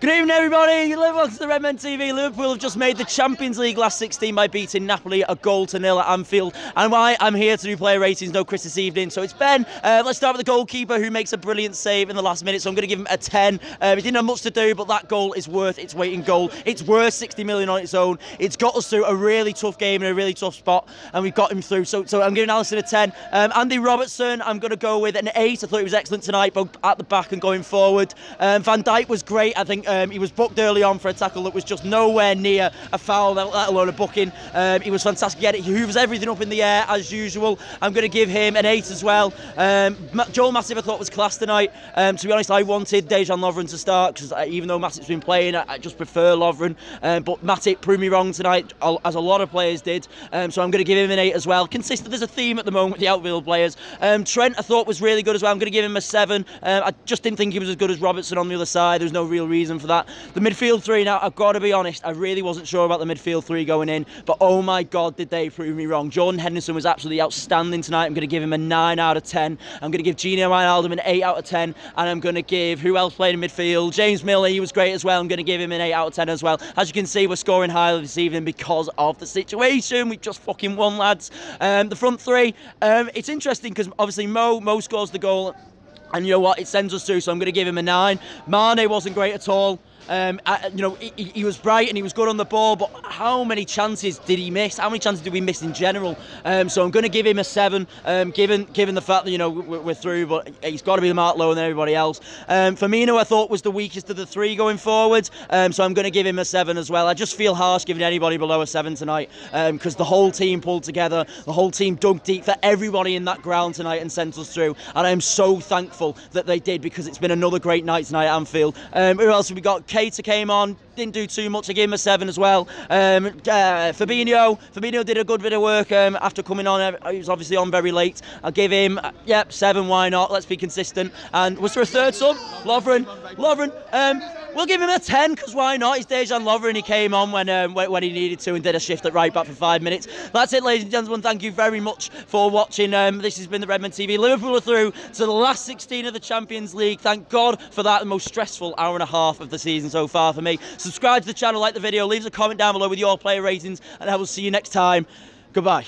Good evening, everybody. Welcome to the Redmen TV. Liverpool have just made the Champions League last 16 by beating Napoli 1-0 at Anfield. And I'm here to do player ratings. No Chris this evening, so it's Ben. Let's start with the goalkeeper, who makes a brilliant save in the last minute. So I'm going to give him a 10. He didn't have much to do, but that goal is worth its weight in gold. It's worth 60 million on its own. It's got us through a really tough game in a really tough spot, and we've got him through. So I'm giving Alisson a 10. Andy Robertson, I'm going to go with an 8. I thought he was excellent tonight, both at the back and going forward. Van Dijk was great. I think he was booked early on for a tackle that was just nowhere near a foul, let alone a booking. He was fantastic. He hoovers everything up in the air as usual. I'm going to give him an 8 as well. Joel Matip, I thought, was class tonight. To be honest, I wanted Dejan Lovren to start, because even though Matip's been playing, I just prefer Lovren. But Matip proved me wrong tonight, as a lot of players did. So I'm going to give him an 8 as well. Consistent, there's a theme at the moment with the outfield players. Trent, I thought, was really good as well. I'm going to give him a 7. I just didn't think he was as good as Robertson on the other side. There's no real reason for that. The midfield three, now I've got to be honest, I really wasn't sure about the midfield three going in, but oh my god, did they prove me wrong. Jordan Henderson was absolutely outstanding tonight. I'm going to give him a 9 out of 10. I'm going to give Gini Wijnaldum an 8 out of 10, and I'm going to give, who else played in midfield? James Milner, he was great as well. I'm going to give him an 8 out of 10 as well. As you can see, we're scoring higher this evening because of the situation. We've just fucking won, lads. The front three, it's interesting because obviously Mo scores the goal, and you know what, it sends us through, so I'm going to give him a 9. Mane wasn't great at all. You know, he was bright and he was good on the ball, but how many chances did he miss? How many chances did we miss in general? So I'm going to give him a 7, given the fact that, you know, we're through, but he's got to be the mark lower than everybody else. Firmino, I thought, was the weakest of the three going forward, so I'm going to give him a 7 as well. I just feel harsh giving anybody below a 7 tonight, because the whole team pulled together, the whole team dug deep for everybody in that ground tonight and sent us through, and I'm so thankful that they did, because it's been another great night tonight at Anfield. Who else have we got? Kater came on, didn't do too much. I gave him a 7 as well. Fabinho did a good bit of work after coming on. He was obviously on very late. I'll give him, 7, why not? Let's be consistent. And was there a third sub? Lovren. We'll give him a 10, because why not? He's Dejan Lovren. He came on when he needed to and did a shift at right back for 5 minutes. That's it, ladies and gentlemen. Thank you very much for watching. This has been the Redmen TV. Liverpool are through to the last 16 of the Champions League. Thank God for that, the most stressful hour and a half of the season so far for me. Subscribe to the channel, like the video, leave us a comment down below with your player ratings, and I will see you next time. Goodbye.